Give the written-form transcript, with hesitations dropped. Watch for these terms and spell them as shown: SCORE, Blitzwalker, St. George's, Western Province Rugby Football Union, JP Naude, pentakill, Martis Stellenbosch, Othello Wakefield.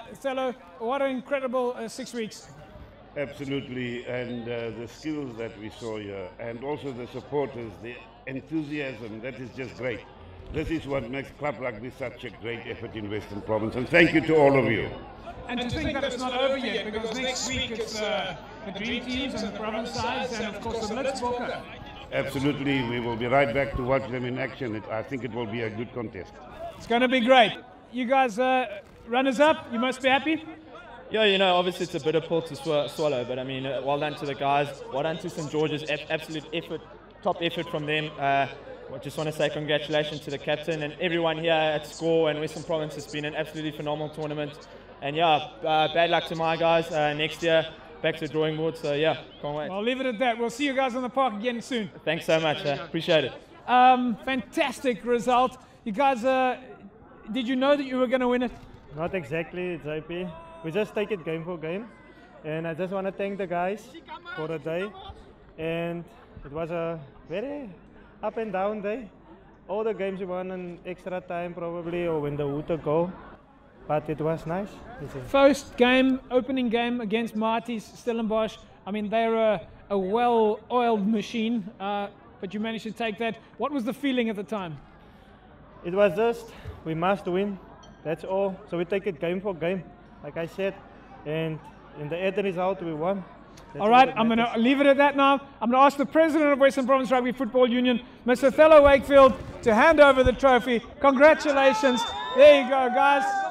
Othello, what an incredible 6 weeks. Absolutely, and the skills that we saw here, and also the supporters, the enthusiasm, that is just great. This is what makes club rugby such a great effort in Western Province, and thank you to all of you. And to think that it's not over yet, because next week it's the dream teams and the province sides, and of course the Blitzwalker. Absolutely, we will be right back to watch them in action. I think it will be a good contest. It's going to be great. You guys, runners-up, you must be happy? Yeah, you know, obviously it's a bitter pill to swallow, but I mean, well done to the guys. Well done to St. George's, absolute effort, top effort from them. I just want to say congratulations to the captain and everyone here at SCORE and Western Province. It's been an absolutely phenomenal tournament. And yeah, bad luck to my guys. Next year, back to the drawing board. So yeah, can't wait. I'll leave it at that. We'll see you guys on the park again soon. Thanks so much. Appreciate it. Fantastic result. You guys, did you know that you were going to win it? Not exactly, JP. We just take it game for game. And I just want to thank the guys for the day. And it was a very up and down day. All the games we won in extra time probably, or when the Hooter go. But it was nice. First game, opening game against Martis Stellenbosch. I mean, they're a well-oiled machine, but you managed to take that. What was the feeling at the time? It was just, we must win, that's all. So we take it game for game, like I said, and in the end result, we won. All right, I'm going to leave it at that now. I'm going to ask the president of Western Province Rugby Football Union, Mr. Othello Wakefield, to hand over the trophy. Congratulations. There you go, guys.